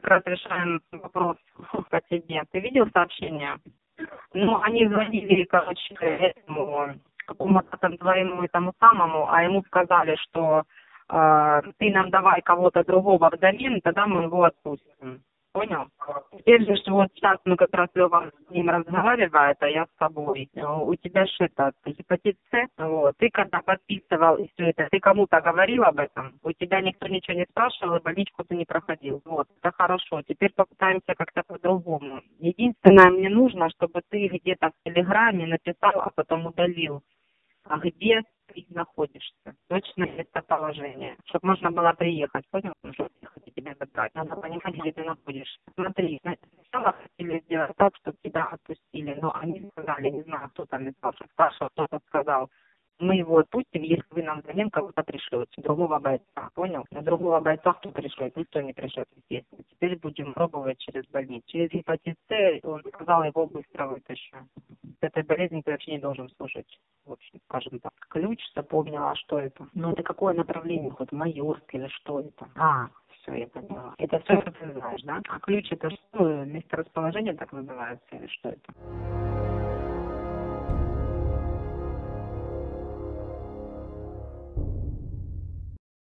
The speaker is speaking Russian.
как раз решаем вопрос о тебе. Ты видел сообщение? Ну, они звонили, короче, этому какому-то там твоему и тому самому, а ему сказали, что ты нам давай кого-то другого взамен, тогда мы его отпустим. Понял? Теперь же, что вот сейчас мы как раз Лёва с ним разговаривает, а я с тобой. У тебя же это, гепатит С, вот. Ты когда подписывал и все это, ты кому-то говорил об этом? У тебя никто ничего не спрашивал, и больничку ты не проходил. Вот, это хорошо. Теперь попытаемся как-то по-другому. Единственное, мне нужно, чтобы ты где-то в Телеграме написал, а потом удалил. А где ты находишься? Точно местоположение. Чтобы можно было приехать. Понял? Чтобы приехать тебя забрать. Надо понимать, где ты находишься. Смотри, сначала хотели сделать так, чтобы тебя отпустили. Но они сказали, не знаю, кто там написал, что спрашивал, кто-то сказал. Мы его отпустим, если вы нам взамен кого-то пришлете. Другого бойца. Понял? На другого бойца кто пришлет? Никто не пришлет, естественно. Теперь будем пробовать через больницу. Через гепатит С, он сказал, его быстро вытащу. С этой болезнью ты вообще не должен служить. В общем, скажем так. Ключ запомнила, что это. Ну, это какое направление? Хоть майорское или что это? А, все, я поняла. Это все, что ты знаешь, да? А ключ это что? Месторасположение так называется или что это?